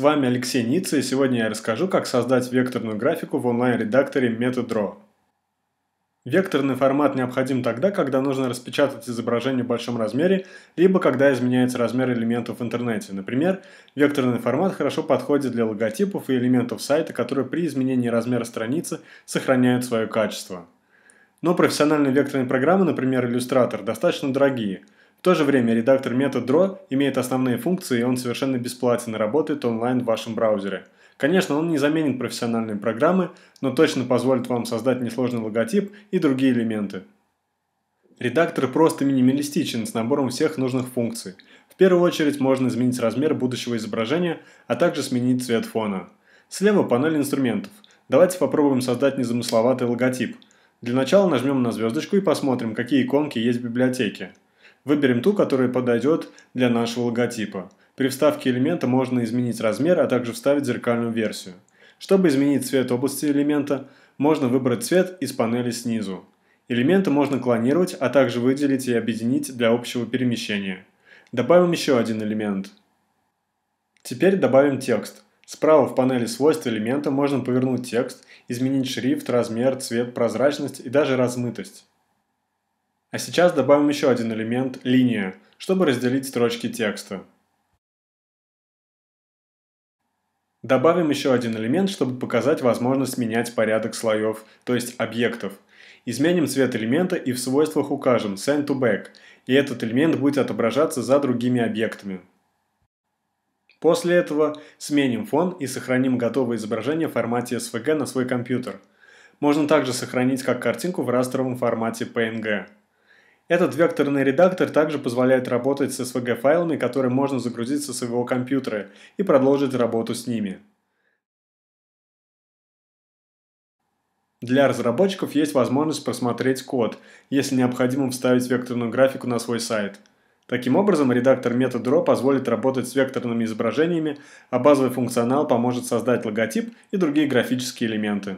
вами Алексей Ницца, и сегодня я расскажу, как создать векторную графику в онлайн-редакторе Method Draw. Векторный формат необходим тогда, когда нужно распечатать изображение в большом размере, либо когда изменяется размер элементов в интернете. Например, векторный формат хорошо подходит для логотипов и элементов сайта, которые при изменении размера страницы сохраняют свое качество. Но профессиональные векторные программы, например, Illustrator, достаточно дорогие. В то же время редактор Method Draw имеет основные функции, и он совершенно бесплатен и работает онлайн в вашем браузере. Конечно, он не заменит профессиональные программы, но точно позволит вам создать несложный логотип и другие элементы. Редактор просто минималистичен с набором всех нужных функций. В первую очередь можно изменить размер будущего изображения, а также сменить цвет фона. Слева панель инструментов. Давайте попробуем создать незамысловатый логотип. Для начала нажмем на звездочку и посмотрим, какие иконки есть в библиотеке. Выберем ту, которая подойдет для нашего логотипа. При вставке элемента можно изменить размер, а также вставить зеркальную версию. Чтобы изменить цвет области элемента, можно выбрать цвет из панели снизу. Элементы можно клонировать, а также выделить и объединить для общего перемещения. Добавим еще один элемент. Теперь добавим текст. Справа в панели «Свойства элемента» можно повернуть текст, изменить шрифт, размер, цвет, прозрачность и даже размытость. А сейчас добавим еще один элемент «Линия», чтобы разделить строчки текста. Добавим еще один элемент, чтобы показать возможность менять порядок слоев, то есть объектов. Изменим цвет элемента и в свойствах укажем «Send to Back», и этот элемент будет отображаться за другими объектами. После этого сменим фон и сохраним готовое изображение в формате SVG на свой компьютер. Можно также сохранить как картинку в растровом формате PNG. Этот векторный редактор также позволяет работать с SVG-файлами, которые можно загрузить со своего компьютера и продолжить работу с ними. Для разработчиков есть возможность просмотреть код, если необходимо вставить векторную графику на свой сайт. Таким образом, редактор Method Draw позволит работать с векторными изображениями, а базовый функционал поможет создать логотип и другие графические элементы.